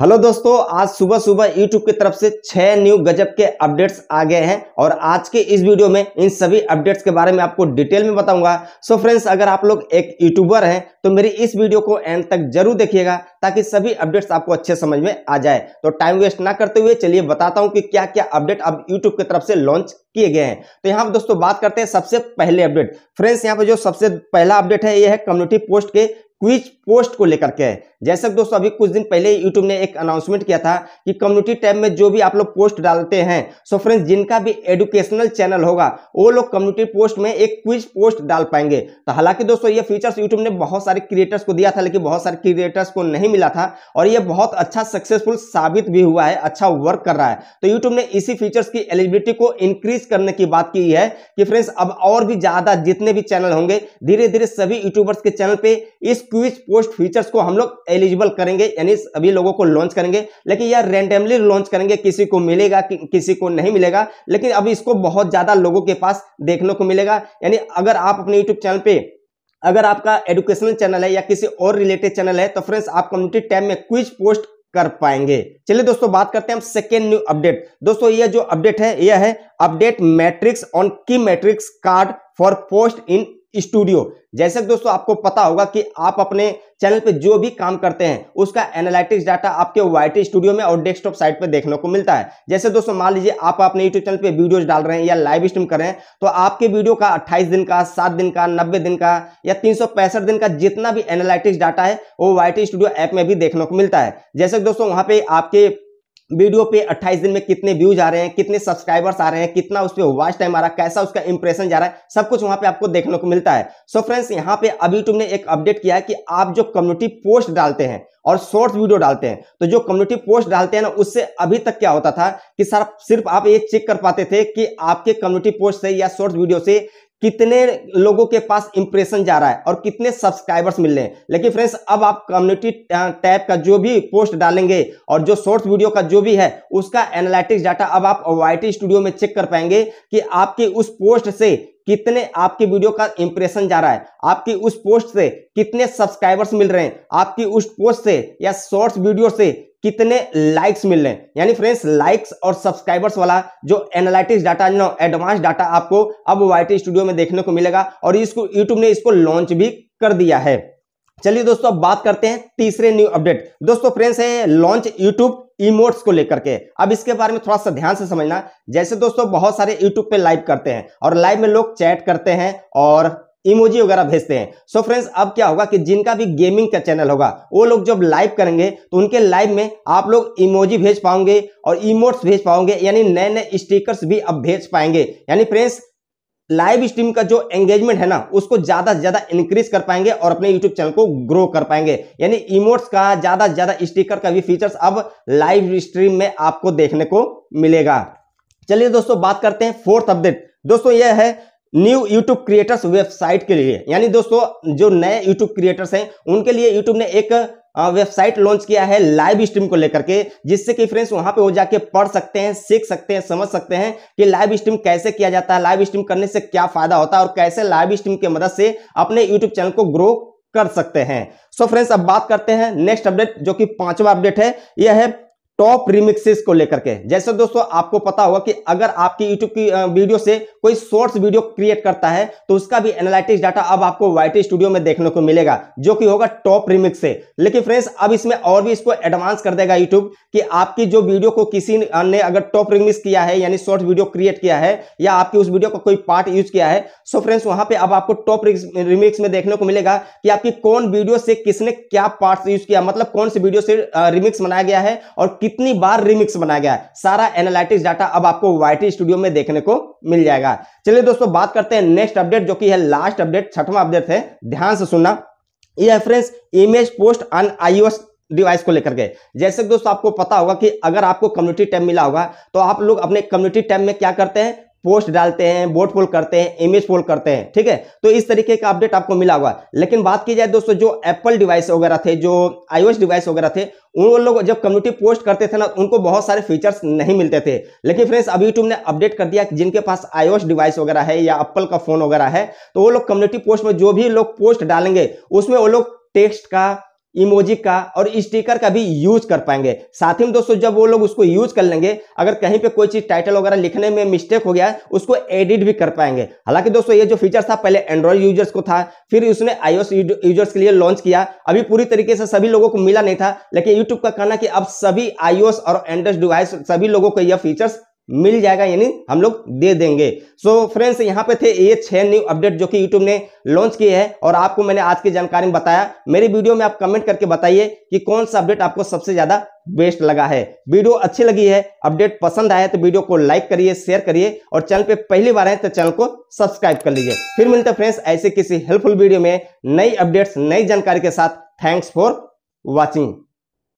Hello दोस्तों, आज सुबह सुबह YouTube की तरफ से 6 न्यू गजब के अपडेट्स आ गए हैं और आज के इस वीडियो में इन सभी अपडेट्स के बारे में आपको डिटेल में बताऊंगा। सो फ्रेंड्स, अगर आप लोग एक यूट्यूबर हैं तो मेरी इस वीडियो को एंड तक जरूर देखिएगा ताकि सभी अपडेट्स आपको अच्छे समझ में आ जाए। तो टाइम वेस्ट ना करते हुए चलिए बताता हूं कि क्या क्या अपडेट अब यूट्यूब की तरफ से लॉन्च किए गए हैं। तो यहाँ पर दोस्तों बात करते हैं सबसे पहले अपडेट। फ्रेंड्स, यहाँ पर जो सबसे पहला अपडेट है यह है कम्युनिटी पोस्ट के क्विज पोस्ट को लेकर के। जैसे दोस्तों अभी कुछ दिन पहले YouTube ने एक अनाउंसमेंट किया था कि कम्युनिटी टैब में जो भी आप लोग पोस्ट डालते हैं, सो फ्रेंड्स जिनका भी एजुकेशनल चैनल होगा वो लोग कम्युनिटी पोस्ट में एक क्विज पोस्ट डाल पाएंगे। तो हालांकि दोस्तों ये फीचर्स YouTube ने बहुत सारे क्रिएटर्स को दिया था लेकिन बहुत सारे क्रिएटर्स को नहीं मिला था और ये बहुत अच्छा सक्सेसफुल साबित भी हुआ है, अच्छा वर्क कर रहा है। तो यूट्यूब ने इसी फीचर्स की एलिजिबिलिटी को इंक्रीज करने की बात की है कि फ्रेंड्स अब और भी ज्यादा जितने भी चैनल होंगे धीरे धीरे सभी यूट्यूबर्स के चैनल पे इस क्विज पोस्ट फीचर्स को हम लोग एलिजिबल करेंगे, यानी सभी लोगों को लॉन्च करेंगे। लेकिन यह रैंडमली लॉन्च करेंगे, किसी को मिलेगा किसी को नहीं मिलेगा, लेकिन अभी इसको बहुत ज्यादा लोगों के पास देखने को मिलेगा। यानी अगर आप अपने यूट्यूब चैनल पे, अगर आपका एजुकेशनल चैनल है या किसी और रिलेटेड चैनल है तो फ्रेंड्स आप कम्युनिटी टैब में क्विज पोस्ट कर पाएंगे। चलिए दोस्तों बात करते हैं हम सेकेंड न्यू अपडेट। दोस्तों यह जो अपडेट है यह है update metrics on key metrics card for post in studio. जैसे दोस्तों आपको पता होगा कि आप अपने चैनल पे जो भी काम करते हैं उसका एनालिटिक्स डाटा आपके YT स्टूडियो में और डेस्कटॉप साइट पे देखने को मिलता है। जैसे दोस्तों मान लीजिए आप अपने यूट्यूब चैनल पे वीडियोस डाल रहे हैं या लाइव स्ट्रीम कर रहे हैं तो आपके वीडियो का 28 दिन का, 7 दिन का, 90 दिन का या 365 दिन का जितना भी एनालिटिक्स डाटा है वो YT स्टूडियो ऐप में भी देखने को मिलता है। जैसे दोस्तों वहाँ पे आपके वीडियो पे 28 दिन में कितने व्यूज आ रहे हैं, कितने सब्सक्राइबर्स आ रहे हैं, कितना उस पर वॉच टाइम आ रहा है, कैसा उसका इंप्रेशन जा रहा है, सब कुछ वहां पे आपको देखने को मिलता है। सो फ्रेंड्स यहाँ पे अभी यूट्यूब ने एक अपडेट किया है कि आप जो कम्युनिटी पोस्ट डालते हैं और शॉर्ट वीडियो डालते हैं, तो जो कम्युनिटी पोस्ट डालते हैं ना उससे अभी तक क्या होता था कि सिर्फ आप ये चेक कर पाते थे कि आपके कम्युनिटी पोस्ट से या शॉर्ट वीडियो से कितने लोगों के पास इंप्रेशन जा रहा है और कितने सब्सक्राइबर्स मिल रहे हैं। लेकिन फ्रेंड्स अब आप कम्युनिटी टैब का जो भी पोस्ट डालेंगे और जो शॉर्ट्स वीडियो का जो भी है उसका एनालिटिक्स डाटा अब आप YT स्टूडियो में चेक कर पाएंगे कि आपके उस पोस्ट से कितने आपके वीडियो का इंप्रेशन जा रहा है, आपकी उस पोस्ट से कितने सब्सक्राइबर्स मिल रहे हैं, आपकी उस पोस्ट से या शॉर्ट्स वीडियो से कितने लाइक्स मिल रहे हैं। यानी फ्रेंड्स लाइक्स और सब्सक्राइबर्स वाला जो एनालिटिक्स डाटा, एडवांस डाटा आपको अब YT स्टूडियो में देखने को मिलेगा और इसको YouTube ने इसको लॉन्च भी कर दिया है। चलिए दोस्तों अब बात करते हैं तीसरे न्यू अपडेट। दोस्तों फ्रेंड्स है लॉन्च YouTube इमोट्स को लेकर के। अब इसके बारे में थोड़ा सा ध्यान से समझना। जैसे दोस्तों बहुत सारे YouTube पे लाइव करते हैं और लाइव में लोग चैट करते हैं और इमोजी वगैरह भेजते हैं। सो फ्रेंड्स अब क्या होगा कि जिनका भी गेमिंग का चैनल होगा वो लोग जब लाइव करेंगे तो उनके लाइव में आप लोग इमोजी भेज पाओगे और इमोट्स भेज पाओगे, यानी नए नए स्टिकर्स भी अब भेज पाएंगे। यानी फ्रेंड्स लाइव स्ट्रीम का जो एंगेजमेंट है ना उसको ज्यादा से ज्यादा इंक्रीज कर पाएंगे और अपने यूट्यूब चैनल को ग्रो कर पाएंगे। यानी इमोट्स का, ज्यादा से ज्यादा स्टिकर का भी फीचर्स अब लाइव स्ट्रीम में आपको देखने को मिलेगा। चलिए दोस्तों बात करते हैं फोर्थ अपडेट। दोस्तों यह है न्यू यूट्यूब क्रिएटर्स वेबसाइट के लिए। यानी दोस्तों जो नए यूट्यूब क्रिएटर्स हैं उनके लिए यूट्यूब ने एक वेबसाइट लॉन्च किया है लाइव स्ट्रीम को लेकर के, जिससे कि फ्रेंड्स वहां पे वो जाके पढ़ सकते हैं, सीख सकते हैं, समझ सकते हैं कि लाइव स्ट्रीम कैसे किया जाता है, लाइव स्ट्रीम करने से क्या फायदा होता है और कैसे लाइव स्ट्रीम की मदद से अपने यूट्यूब चैनल को ग्रो कर सकते हैं। सो फ्रेंड्स अब बात करते हैं नेक्स्ट अपडेट जो कि पांचवा अपडेट है, यह है टॉप रिमिक्सेस को लेकर के। जैसे दोस्तों आपको पता होगा कि अगर आपकी YouTube की वीडियो से कोई शॉर्ट्स वीडियो क्रिएट करता है तो उसका भी एनालिटिक्स डाटा अब आपको YT स्टूडियो में देखने को मिलेगा जो कि होगा टॉप रिमिक्स से। लेकिन फ्रेंड्स अब इसमें और भी इसको एडवांस कर देगा YouTube कि आपकी जो वीडियो को किसी ने अगर टॉप रिमिक्स किया है, यानी शॉर्ट वीडियो क्रिएट किया है या आपकी उस वीडियो का कोई पार्ट यूज किया है, सो फ्रेंड्स वहां पर अब आपको टॉप रिमिक्स में देखने को मिलेगा कि आपकी कौन वीडियो से किसने क्या पार्ट यूज किया, मतलब कौन सी वीडियो से रिमिक्स बनाया गया है और कितनी बार रिमिक्स बनाया गया है, सारा एनालिटिक्स डाटा अब आपको YT स्टूडियो में देखने को मिल जाएगा। चलिए दोस्तों बात करते हैं नेक्स्ट अपडेट जो कि है लास्ट अपडेट, छठवां अपडेट है, ध्यान से सुनना। यह friends image post on iOS device को लेकर के। जैसे दोस्तों आपको पता होगा कि अगर आपको कम्युनिटी टैब मिला होगा तो आप लोग अपने कम्युनिटी टैब में क्या करते हैं, पोस्ट डालते हैं, बोर्ड पोल करते हैं, इमेज पोल करते हैं, ठीक है। तो इस तरीके का अपडेट आपको मिला हुआ। लेकिन बात की जाए दोस्तों जो एप्पल डिवाइस वगैरह थे, जो iOS डिवाइस वगैरह थे, उन लोग जब कम्युनिटी पोस्ट करते थे ना उनको बहुत सारे फीचर्स नहीं मिलते थे। लेकिन फ्रेंड्स अभी यूट्यूब ने अपडेट कर दिया कि जिनके पास iOS डिवाइस वगैरह है या एप्पल का फोन वगैरह है तो वो लोग कम्युनिटी पोस्ट में जो भी लोग पोस्ट डालेंगे उसमें वो लोग टेक्स्ट का, इमोजी का और स्टिकर का भी यूज कर पाएंगे। साथ ही में दोस्तों जब वो लोग उसको यूज कर लेंगे, अगर कहीं पे कोई चीज टाइटल वगैरह लिखने में मिस्टेक हो गया उसको एडिट भी कर पाएंगे। हालांकि दोस्तों ये जो फीचर था पहले एंड्रॉइड यूजर्स को था, फिर उसने iOS यूजर्स के लिए लॉन्च किया। अभी पूरी तरीके से सभी लोगों को मिला नहीं था, लेकिन यूट्यूब का कहना कि अब सभी iOS और एंड्रॉइड डिवाइस सभी लोगों को यह फीचर्स मिल जाएगा, यानी हम लोग दे देंगे। सो फ्रेंड्स यहाँ पे थे ये 6 न्यू अपडेट जो कि YouTube ने लॉन्च किए हैं और आपको मैंने आज की जानकारी में बताया। मेरी वीडियो में आप कमेंट करके बताइए कि कौन सा अपडेट आपको सबसे ज्यादा बेस्ट लगा है। वीडियो अच्छी लगी है, अपडेट पसंद आया तो वीडियो को लाइक करिए, शेयर करिए और चैनल पे पहली बार आए तो चैनल को सब्सक्राइब कर लीजिए। फिर मिलते हैं फ्रेंड्स ऐसे किसी हेल्पफुल वीडियो में नई अपडेट्स नई जानकारी के साथ। Thanks for watching.